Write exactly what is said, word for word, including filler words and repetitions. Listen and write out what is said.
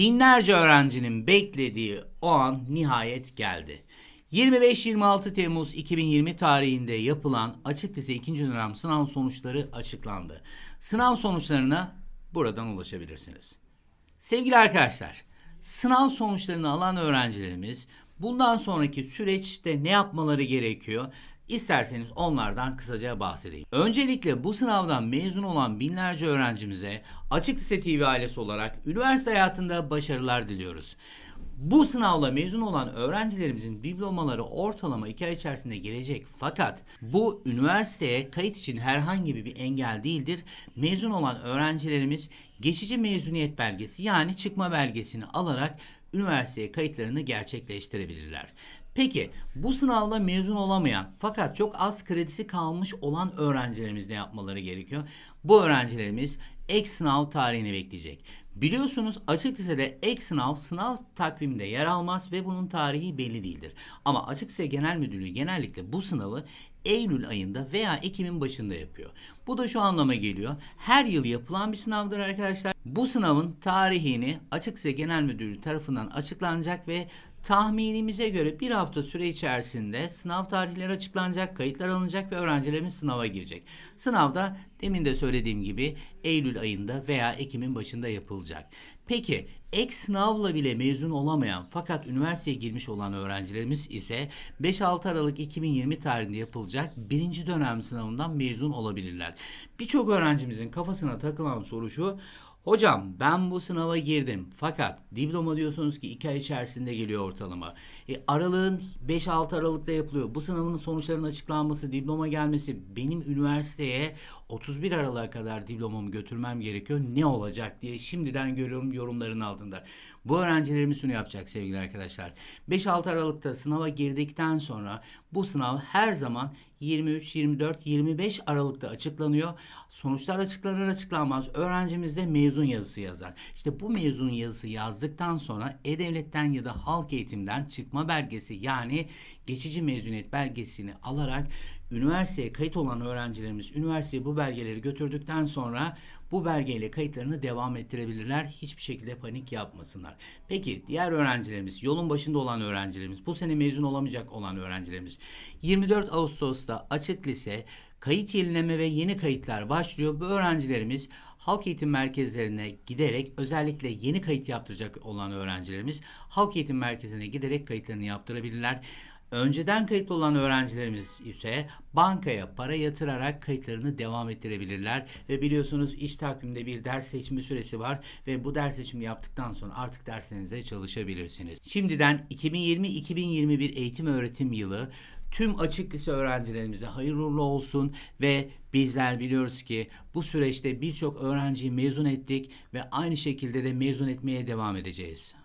Binlerce öğrencinin beklediği o an nihayet geldi. yirmi beş yirmi altı Temmuz iki bin yirmi tarihinde yapılan Açık Lise ikinci dönem sınav sonuçları açıklandı. Sınav sonuçlarına buradan ulaşabilirsiniz. Sevgili arkadaşlar, sınav sonuçlarını alan öğrencilerimiz bundan sonraki süreçte ne yapmaları gerekiyor? İsterseniz onlardan kısaca bahsedeyim. Öncelikle bu sınavdan mezun olan binlerce öğrencimize Açık Lise T V ailesi olarak üniversite hayatında başarılar diliyoruz. Bu sınavla mezun olan öğrencilerimizin diplomaları ortalama iki ay içerisinde gelecek, fakat bu üniversiteye kayıt için herhangi bir engel değildir. Mezun olan öğrencilerimiz geçici mezuniyet belgesi, yani çıkma belgesini alarak üniversiteye kayıtlarını gerçekleştirebilirler. Peki bu sınavla mezun olamayan fakat çok az kredisi kalmış olan öğrencilerimiz ne yapmaları gerekiyor? Bu öğrencilerimiz ek sınav tarihini bekleyecek. Biliyorsunuz Açık Lise'de ek sınav sınav takviminde yer almaz ve bunun tarihi belli değildir. Ama Açık Lise Genel Müdürlüğü genellikle bu sınavı Eylül ayında veya Ekim'in başında yapıyor. Bu da şu anlama geliyor: her yıl yapılan bir sınavdır arkadaşlar. Bu sınavın tarihini Açık Lise Genel Müdürlüğü tarafından açıklanacak ve tahminimize göre bir hafta süre içerisinde sınav tarihleri açıklanacak, kayıtlar alınacak ve öğrencilerimiz sınava girecek. Sınavda demin de söylediğim gibi Eylül ayında veya Ekim'in başında yapılacak. Peki ek sınavla bile mezun olamayan fakat üniversiteye girmiş olan öğrencilerimiz ise beş altı Aralık iki bin yirmi tarihinde yapılacak birinci dönem sınavından mezun olabilirler. Birçok öğrencimizin kafasına takılan soru şu: hocam ben bu sınava girdim fakat diploma diyorsunuz ki iki ay içerisinde geliyor ortalama. E, aralığın beş altı Aralık'ta yapılıyor. Bu sınavın sonuçlarının açıklanması, diploma gelmesi, benim üniversiteye otuz bir Aralık'a kadar diplomamı götürmem gerekiyor. Ne olacak diye şimdiden görüyorum yorumların altında. Bu öğrencilerimiz şunu yapacak sevgili arkadaşlar: beş altı Aralık'ta sınava girdikten sonra bu sınav her zaman yirmi üç, yirmi dört, yirmi beş Aralık'ta açıklanıyor. Sonuçlar açıklanır açıklanmaz öğrencimiz de mezun yazısı yazar. İşte bu mezun yazısı yazdıktan sonra E-Devlet'ten ya da Halk Eğitim'den çıkma belgesi, yani geçici mezuniyet belgesini alarak üniversiteye kayıt olan öğrencilerimiz üniversiteye bu belgeleri götürdükten sonra bu belgeyle kayıtlarını devam ettirebilirler. Hiçbir şekilde panik yapmasınlar. Peki diğer öğrencilerimiz, yolun başında olan öğrencilerimiz, bu sene mezun olamayacak olan öğrencilerimiz, yirmi dört Ağustos'ta Açık Lise kayıt yenileme ve yeni kayıtlar başlıyor. Bu öğrencilerimiz halk eğitim merkezlerine giderek, özellikle yeni kayıt yaptıracak olan öğrencilerimiz halk eğitim merkezine giderek kayıtlarını yaptırabilirler. Önceden kayıtlı olan öğrencilerimiz ise bankaya para yatırarak kayıtlarını devam ettirebilirler ve biliyorsunuz iş takvimde bir ders seçimi süresi var ve bu ders seçimi yaptıktan sonra artık derslerinize çalışabilirsiniz. Şimdiden iki bin yirmi iki bin yirmi bir eğitim öğretim yılı tüm açık lise öğrencilerimize hayırlı uğurlu olsun ve bizler biliyoruz ki bu süreçte birçok öğrenciyi mezun ettik ve aynı şekilde de mezun etmeye devam edeceğiz.